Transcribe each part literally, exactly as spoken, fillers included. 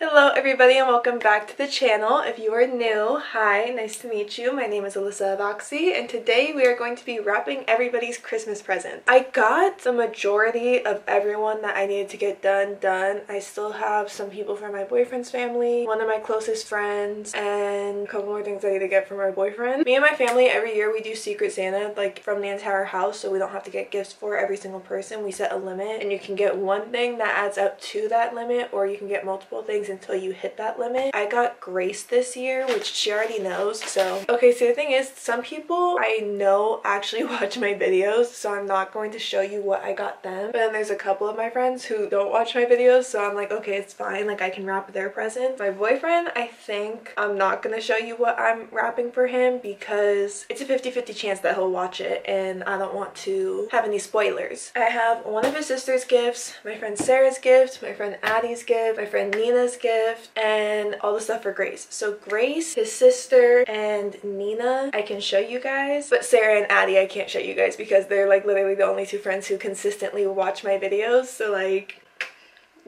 Hello everybody and welcome back to the channel. If you are new, hi, nice to meet you. My name is Alyssa Araxie and today we are going to be wrapping everybody's Christmas presents. I got the majority of everyone that I needed to get done done. I still have some people from my boyfriend's family, one of my closest friends, and a couple more things I need to get from my boyfriend. Me and my family, every year we do Secret Santa, like from the entire house, so we don't have to get gifts for every single person. We set a limit and you can get one thing that adds up to that limit, or you can get multiple things until you hit that limit. I got Grace this year, which she already knows. So okay, so the thing is, some people I know actually watch my videos, so I'm not going to show you what I got them. But then there's a couple of my friends who don't watch my videos, so I'm like, okay, it's fine, like I can wrap their presents. My boyfriend, I think I'm not gonna show you what I'm wrapping for him because it's a fifty fifty chance that he'll watch it and I don't want to have any spoilers. I have one of his sister's gifts, my friend Sarah's gift, my friend Addie's gift, my friend Nina's gift, and all the stuff for Grace. So Grace, his sister, and Nina I can show you guys, but Sarah and Addie I can't show you guys because they're like literally the only two friends who consistently watch my videos, so like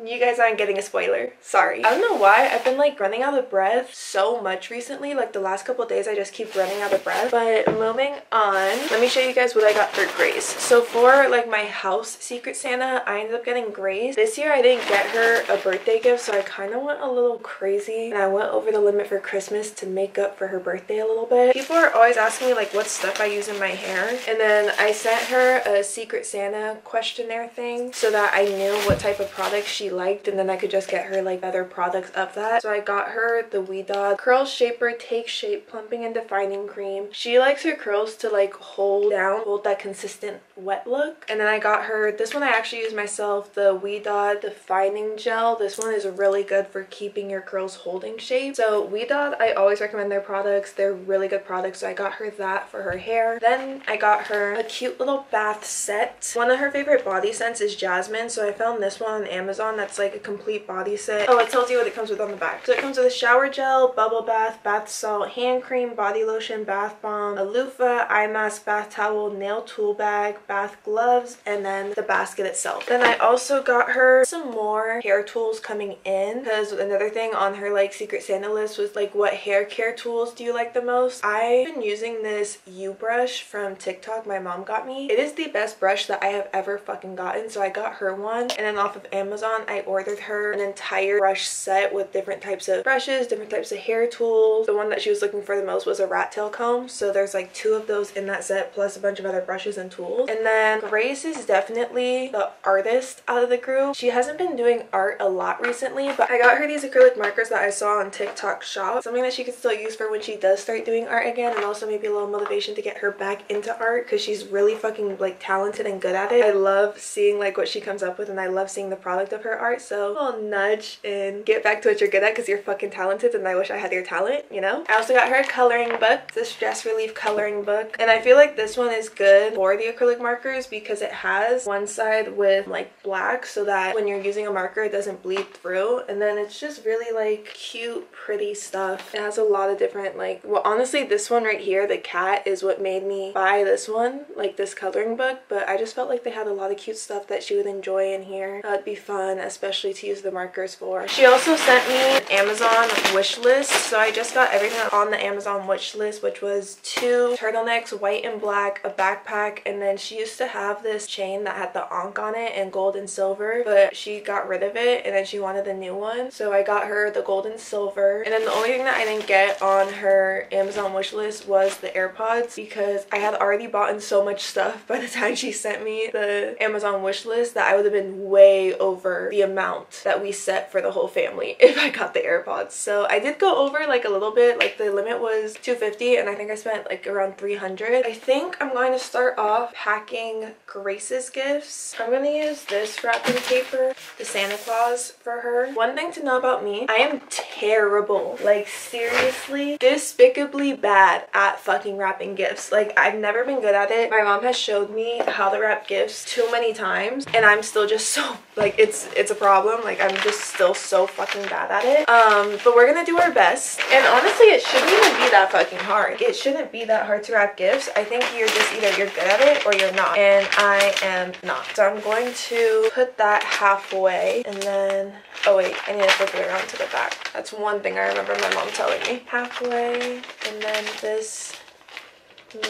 you guys aren't getting a spoiler. Sorry. I don't know why I've been like running out of breath so much recently. Like the last couple days I just keep running out of breath. But moving on, let me show you guys what I got for Grace. So for like my house Secret Santa, I ended up getting Grace. This year I didn't get her a birthday gift, so I kind of went a little crazy and I went over the limit for Christmas to make up for her birthday a little bit. People are always asking me like what stuff I use in my hair, and then I sent her a Secret Santa questionnaire thing so that I knew what type of product she liked, and then I could just get her like other products of that. So I got her the WeDot curl shaper, take shape, plumping and defining cream. She likes her curls to like hold down, hold that consistent wet look. And then I got her this one. I actually use myself, the WeDot defining gel. This one is really good for keeping your curls holding shape. So WeDot, I always recommend their products. They're really good products. So I got her that for her hair. Then I got her a cute little bath set. One of her favorite body scents is jasmine, so I found this one on Amazon. That's like a complete body set. Oh, it tells you what it comes with on the back. So it comes with a shower gel, bubble bath, bath salt, hand cream, body lotion, bath bomb, a loofah, eye mask, bath towel, nail tool bag, bath gloves, and then the basket itself. Then I also got her some more hair tools coming in, because another thing on her like Secret Santa list was like, what hair care tools do you like the most? I've been using this U brush from TikTok my mom got me. It is the best brush that I have ever fucking gotten, so I got her one. And then off of Amazon I ordered her an entire brush set with different types of brushes, different types of hair tools. The one that she was looking for the most was a rat tail comb, so there's like two of those in that set, plus a bunch of other brushes and tools. And then Grace is definitely the artist out of the group. She hasn't been doing art a lot recently, but I got her these acrylic markers that I saw on TikTok shop, something that she could still use for when she does start doing art again, and also maybe a little motivation to get her back into art because she's really fucking like talented and good at it. I love seeing like what she comes up with, and I love seeing the product of her art. So a little nudge and get back to what you're good at because you're fucking talented, and I wish I had your talent, you know. I also got her a coloring book, this stress relief coloring book, and I feel like this one is good for the acrylic markers because it has one side with like black so that when you're using a marker it doesn't bleed through, and then it's just really like cute pretty stuff. It has a lot of different like, well honestly this one right here, the cat, is what made me buy this one, like this coloring book, but I just felt like they had a lot of cute stuff that she would enjoy in here. That'd be fun, especially to use the markers for. She also sent me an Amazon wish list, so I just got everything on the Amazon wish list, which was two turtlenecks, white and black, a backpack, and then she used to have this chain that had the onk on it in gold and silver, but she got rid of it and then she wanted a new one, so I got her the gold and silver. And then the only thing that I didn't get on her Amazon wish list was the AirPods because I had already bought in so much stuff by the time she sent me the Amazon wish list that I would have been way over the amount that we set for the whole family if I got the AirPods. So I did go over like a little bit, like the limit was two hundred fifty dollars and I think I spent like around three hundred dollars. I think I'm going to start off packing Grace's gifts. I'm going to use this wrapping paper, the Santa Claus, for her. One thing to know about me, I am terrible, like seriously despicably bad at fucking wrapping gifts. Like I've never been good at it. My mom has showed me how to wrap gifts too many times and I'm still just so like, it's it's a problem. Like I'm just still so fucking bad at it, um but we're gonna do our best. And honestly it shouldn't even be that fucking hard. It shouldn't be that hard to wrap gifts. I think you're just either you're good at it or you're they're not, and I am not. So I'm going to put that halfway, and then, oh wait, I need to flip it around to the back. That's one thing I remember my mom telling me. Halfway, and then this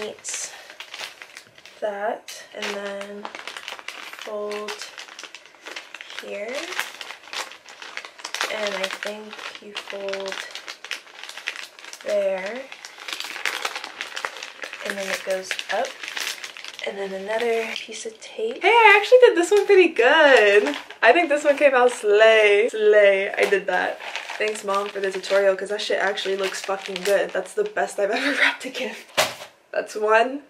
meets that, and then fold here, and I think you fold there, and then it goes up, and then another piece of tape. Hey, I actually did this one pretty good. I think this one came out slay. Slay, I did that. Thanks, Mom, for the tutorial, because that shit actually looks fucking good. That's the best I've ever wrapped a gift. That's one.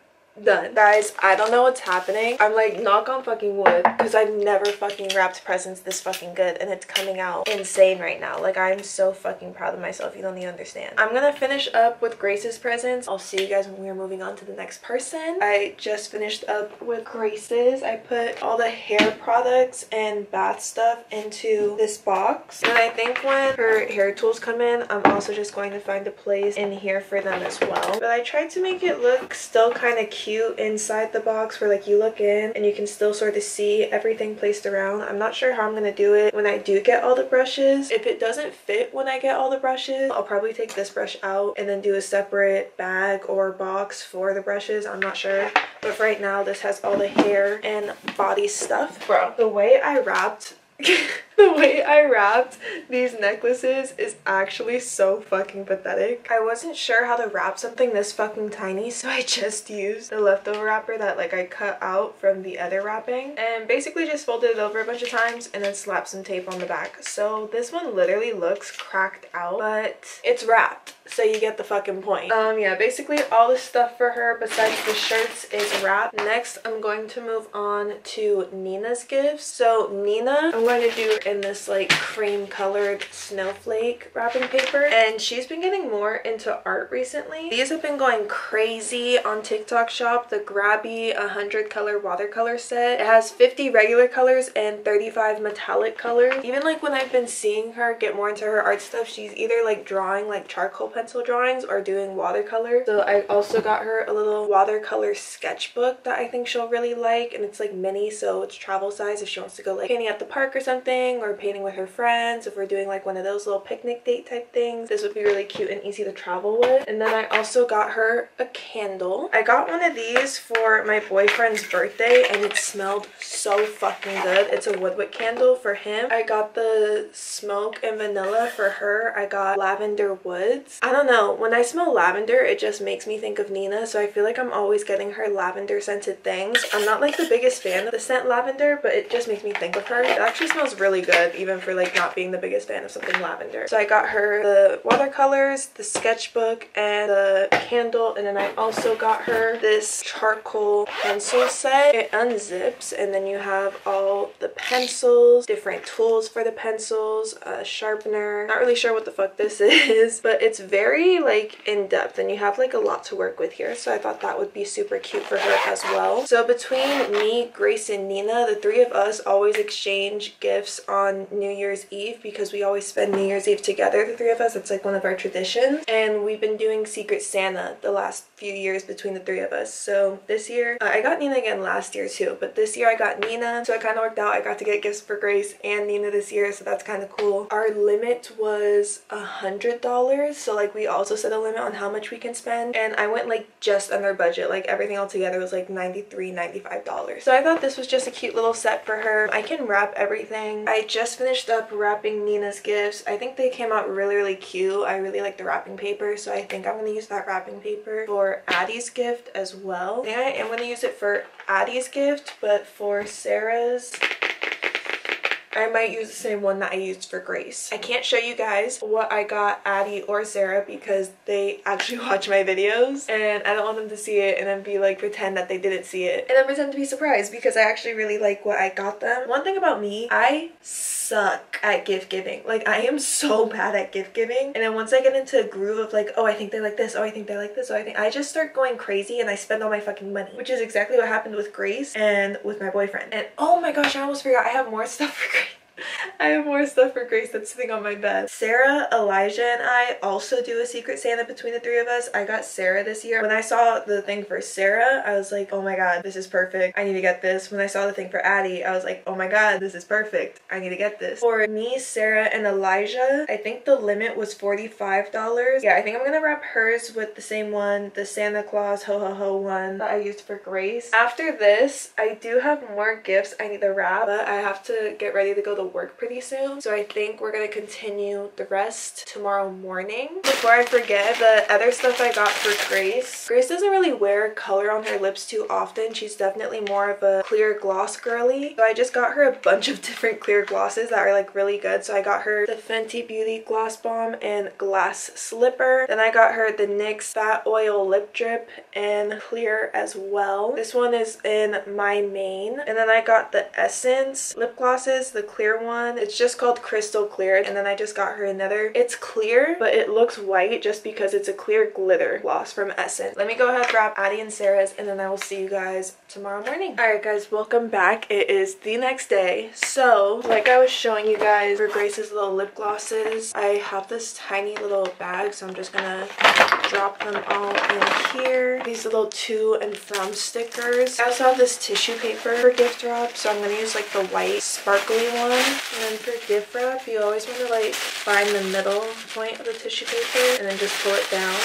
Done. Guys, I don't know what's happening. I'm like, knock on fucking wood, because I've never fucking wrapped presents this fucking good, and it's coming out insane right now. Like, I'm so fucking proud of myself. You don't even understand. I'm gonna finish up with Grace's presents. I'll see you guys when we are moving on to the next person. I just finished up with Grace's. I put all the hair products and bath stuff into this box, and I think when her hair tools come in, I'm also just going to find a place in here for them as well. But I tried to make it look still kind of cute inside the box, where like you look in and you can still sort of see everything placed around. I'm not sure how I'm gonna do it when I do get all the brushes. If it doesn't fit when I get all the brushes, I'll probably take this brush out and then do a separate bag or box for the brushes. I'm not sure, but for right now this has all the hair and body stuff. Bro, the way I wrapped the way I wrapped these necklaces is actually so fucking pathetic. I wasn't sure how to wrap something this fucking tiny, so I just used the leftover wrapper that like I cut out from the other wrapping, and basically just folded it over a bunch of times and then slapped some tape on the back. So this one literally looks cracked out, but it's wrapped, so you get the fucking point. Um yeah, basically all the stuff for her besides the shirts is wrapped. Next, I'm going to move on to Nina's gifts. So Nina, I'm going to do in this like cream colored snowflake wrapping paper, and she's been getting more into art recently. These have been going crazy on TikTok shop. The Grabby one hundred color watercolor set. It has fifty regular colors and thirty-five metallic colors. Even like when I've been seeing her get more into her art stuff, she's either like drawing like charcoal pencil drawings or doing watercolor. So I also got her a little watercolor sketchbook that I think she'll really like, and it's like mini, so it's travel size if she wants to go like painting at the park or something, or painting with her friends if we're doing like one of those little picnic date type things. This would be really cute and easy to travel with. And then I also got her a candle. I got one of these for my boyfriend's birthday, and it smelled so fucking good. It's a woodwick candle for him. I got the smoke and vanilla for her. I got lavender woods. I don't know, when I smell lavender it just makes me think of Nina, so I feel like I'm always getting her lavender scented things. I'm not like the biggest fan of the scent lavender, but it just makes me think of her. It actually smells really good even for like not being the biggest fan of something lavender. So I got her the watercolors, the sketchbook, and the candle. And then I also got her this charcoal pencil set. It unzips, and then you have all the pencils, different tools for the pencils, a sharpener. Not really sure what the fuck this is, but it's very like in depth, and you have like a lot to work with here, so I thought that would be super cute for her as well. So between me, Grace, and Nina, the three of us always exchange gifts on New Year's Eve, because we always spend New Year's Eve together, the three of us. It's like one of our traditions, and we've been doing Secret Santa the last few years between the three of us. So this year uh, I got Nina again last year too, but this year I got Nina, so it kind of worked out. I got to get gifts for Grace and Nina this year, so that's kind of cool. Our limit was a hundred dollars, so like we also set a limit on how much we can spend, and I went like just under budget. Like everything all together was like ninety-three ninety-five dollars. So I thought this was just a cute little set for her. I can wrap everything. I just finished up wrapping Nina's gifts. I think they came out really really cute. I really like the wrapping paper, so I think I'm gonna use that wrapping paper for Addie's gift as well. I think I am gonna use it for Addie's gift, but for Sarah's I might use the same one that I used for Grace. I can't show you guys what I got Addie or Sarah because they actually watch my videos, and I don't want them to see it and then be like pretend that they didn't see it and then pretend to be surprised, because I actually really like what I got them. One thing about me, I suck at gift giving. Like I am so bad at gift giving, and then once I get into a groove of like, oh I think they like this, oh I think they like this, oh I think, I just start going crazy and I spend all my fucking money, which is exactly what happened with Grace and with my boyfriend. And oh my gosh, I almost forgot I have more stuff for Grace. I have more stuff for Grace that's sitting on my bed. Sarah, Elijah, and I also do a Secret Santa between the three of us. I got Sarah this year. When I saw the thing for Sarah, I was like, oh my god, this is perfect. I need to get this. When I saw the thing for Addie, I was like, oh my god, this is perfect. I need to get this. For me, Sarah, and Elijah, I think the limit was forty-five dollars. Yeah, I think I'm gonna wrap hers with the same one, the Santa Claus ho ho ho one that I used for Grace. After this, I do have more gifts I need to wrap, but I have to get ready to go to work pretty soon. So I think we're gonna continue the rest tomorrow morning. Before I forget, the other stuff I got for Grace. Grace doesn't really wear color on her lips too often. She's definitely more of a clear gloss girly. So I just got her a bunch of different clear glosses that are like really good. So I got her the Fenty Beauty Gloss Bomb and Glass Slipper. Then I got her the N Y X Fat Oil Lip Drip and Clear as well. This one is in My Mane. And then I got the Essence lip glosses, the clear one. It's just called Crystal Clear. And then I just got her another. It's clear, but it looks white just because it's a clear glitter gloss from Essence. Let me go ahead and wrap Addie and Sarah's, and then I will see you guys tomorrow morning. Alright guys, welcome back. It is the next day. So, like I was showing you guys for Grace's little lip glosses, I have this tiny little bag, so I'm just gonna drop them all in here. These little to and from stickers. I also have this tissue paper for gift wrap, so I'm gonna use like the white sparkly one. And for gift wrap, you always want to like find the middle point of the tissue paper and then just pull it down.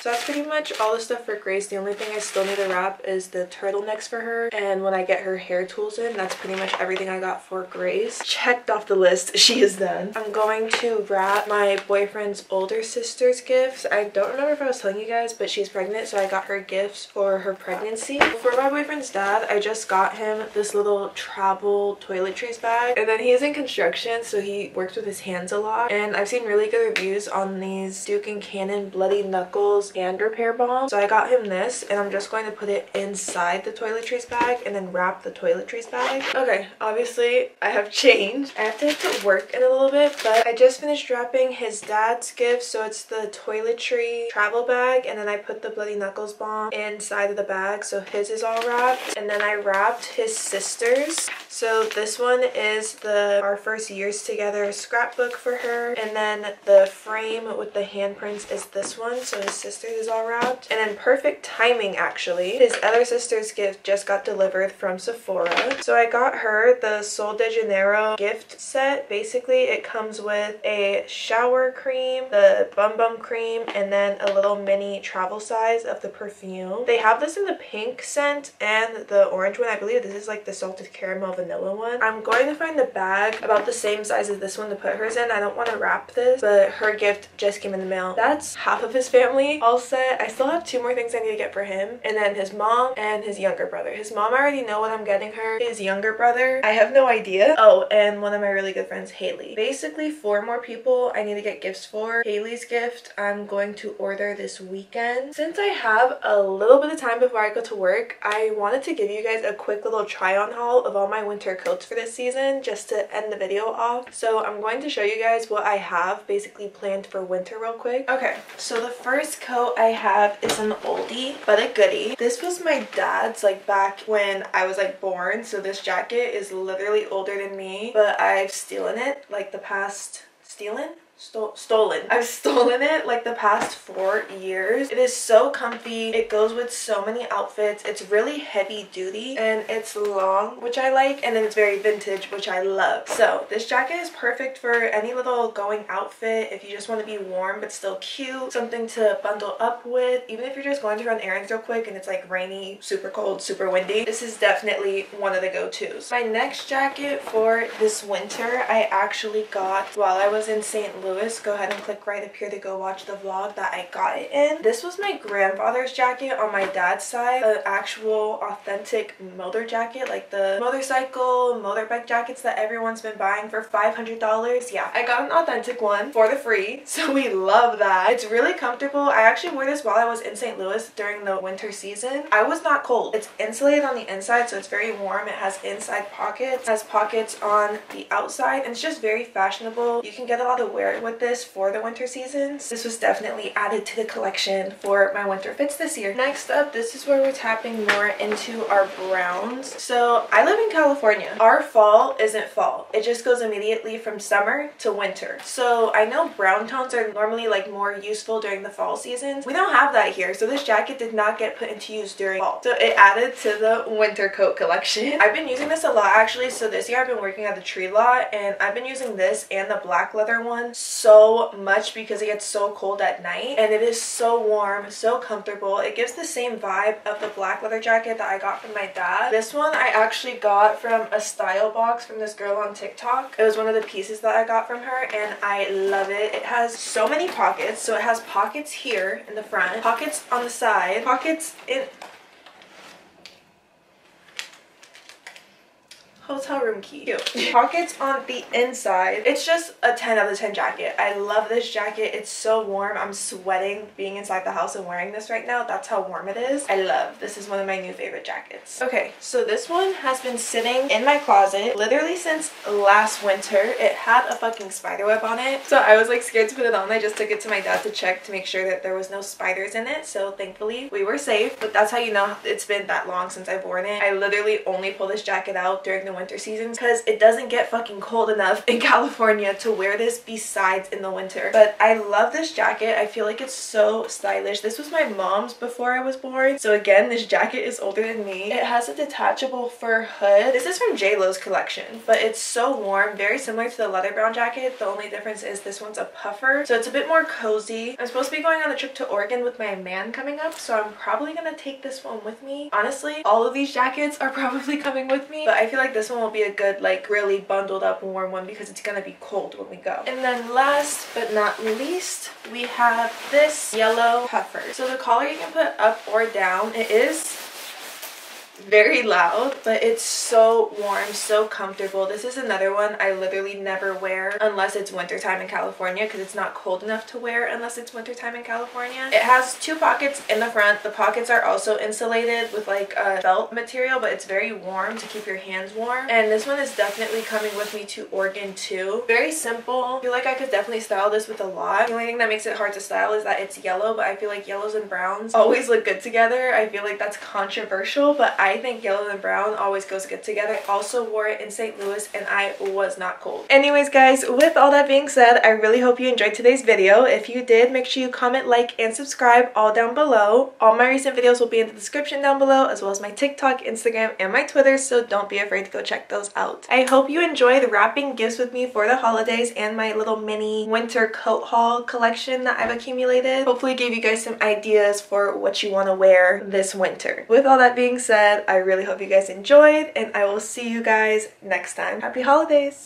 So that's pretty much all the stuff for Grace. The only thing I still need to wrap is the turtlenecks for her, and when I get her hair tools in, that's pretty much everything I got for Grace. Checked off the list. She is done. I'm going to wrap my boyfriend's older sister's gifts. I don't remember if I was telling you guys, but she's pregnant, so I got her gifts for her pregnancy. For my boyfriend's dad, I just got him this little travel toiletries bag, and then he's in construction, so he works with his hands a lot, and I've seen really good reviews on these Duke and Cannon Bloody Knuckles hand repair balm. So I got him this, and I'm just going to put it inside the toiletries bag and then wrap the toiletries bag. Okay, obviously I have changed. I have to head to work in a little bit, but I just finished wrapping his dad's gift. So it's the toiletry travel bag, and then I put the Bloody Knuckles balm inside of the bag, so his is all wrapped. And then I wrapped his sister's. So this one is the Our First Years Together scrapbook for her, and then the frame with the handprints is this one, so his sister is all wrapped. And in perfect timing, actually, his other sister's gift just got delivered from Sephora. So I got her the Sol de Janeiro gift set. Basically, it comes with a shower cream, the bum bum cream, and then a little mini travel size of the perfume. They have this in the pink scent and the orange one. I believe this is like the salted caramel vanilla one. I'm going to find the bag about the same size as this one to put hers in. I don't want to wrap this, but her gift just came in the mail. That's half of his family all set. I still have two more things I need to get for him, and then his mom and his younger brother. His mom, I already know what I'm getting her. His younger brother, I have no idea. Oh, and one of my really good friends, Haley. Basically four more people I need to get gifts for. Haley's gift I'm going to order this weekend. Since I have a little bit of time before I go to work, I wanted to give you guys a quick little try on haul of all my winter coats for this season just to end the video off. So I'm going to show you guys what I have basically planned for winter real quick. Okay, so the first coat I have is an oldie but a goodie. This was my dad's like back when I was like born, so this jacket is literally older than me, but I've stolen it like the past stealing Sto stolen. I've stolen it like the past four years. It is so comfy. It goes with so many outfits. It's really heavy duty, and it's long, which I like, and then it's very vintage, which I love. So this jacket is perfect for any little going outfit if you just want to be warm but still cute, something to bundle up with, even if you're just going to run errands real quick and it's like rainy, super cold, super windy. This is definitely one of the go-tos. My next jacket for this winter I actually got while I was in Saint Louis. Go ahead and click right up here to go watch the vlog that I got it in. This was my grandfather's jacket on my dad's side, an actual authentic motor jacket, like the motorcycle, motorbike jackets that everyone's been buying for five hundred dollars. Yeah, I got an authentic one for the free, so we love that. It's really comfortable. I actually wore this while I was in Saint Louis during the winter season. I was not cold. It's insulated on the inside, so it's very warm. It has inside pockets, it has pockets on the outside, and it's just very fashionable. You can get a lot of wear start with this for the winter season. So this was definitely added to the collection for my winter fits this year. Next up, this is where we're tapping more into our browns. So I live in California. Our fall isn't fall. It just goes immediately from summer to winter. So I know brown tones are normally like more useful during the fall seasons. We don't have that here. So this jacket did not get put into use during fall. So it added to the winter coat collection. I've been using this a lot actually. So this year I've been working at the Tree Lot and I've been using this and the black leather one so much because it gets so cold at night and it is so warm, so comfortable. It gives the same vibe of the black leather jacket that I got from my dad. This one I actually got from a style box from this girl on TikTok. It was one of the pieces that I got from her and I love it. It has so many pockets. So it has pockets here in the front, pockets on the side, pockets in hotel room key. Cute. Pockets on the inside. It's just a ten out of ten jacket. I love this jacket. It's so warm. I'm sweating being inside the house and wearing this right now. That's how warm it is. I love. This is one of my new favorite jackets. Okay, so this one has been sitting in my closet literally since last winter. It had a fucking spider web on it. So I was like scared to put it on. I just took it to my dad to check to make sure that there was no spiders in it. So thankfully we were safe, but that's how you know it's been that long since I've worn it. I literally only pull this jacket out during the winter seasons because it doesn't get fucking cold enough in California to wear this besides in the winter. But I love this jacket. I feel like it's so stylish. This was my mom's before I was born. So again, this jacket is older than me. It has a detachable fur hood. This is from J Lo's collection, but it's so warm, very similar to the leather brown jacket. The only difference is this one's a puffer, so it's a bit more cozy. I'm supposed to be going on a trip to Oregon with my man coming up, so I'm probably gonna take this one with me. Honestly, all of these jackets are probably coming with me, but I feel like this one will be a good like really bundled up warm one because it's gonna be cold when we go. And then last but not least, we have this yellow puffer. So the collar you can put up or down. It is very loud, but it's so warm, so comfortable. This is another one I literally never wear unless it's wintertime in California because it's not cold enough to wear unless it's wintertime in California. It has two pockets in the front. The pockets are also insulated with like a felt material, but it's very warm to keep your hands warm. And this one is definitely coming with me to Oregon too. Very simple. I feel like I could definitely style this with a lot. The only thing that makes it hard to style is that it's yellow, but I feel like yellows and browns always look good together. I feel like that's controversial, but I I think yellow and brown always goes good together. I also wore it in Saint Louis and I was not cold. Anyways guys, with all that being said, I really hope you enjoyed today's video. If you did, make sure you comment, like, and subscribe all down below. All my recent videos will be in the description down below, as well as my TikTok, Instagram, and my Twitter, so don't be afraid to go check those out. I hope you enjoyed wrapping gifts with me for the holidays and my little mini winter coat haul collection that I've accumulated. Hopefully gave you guys some ideas for what you want to wear this winter. With all that being said, I really hope you guys enjoyed, and I will see you guys next time. Happy holidays!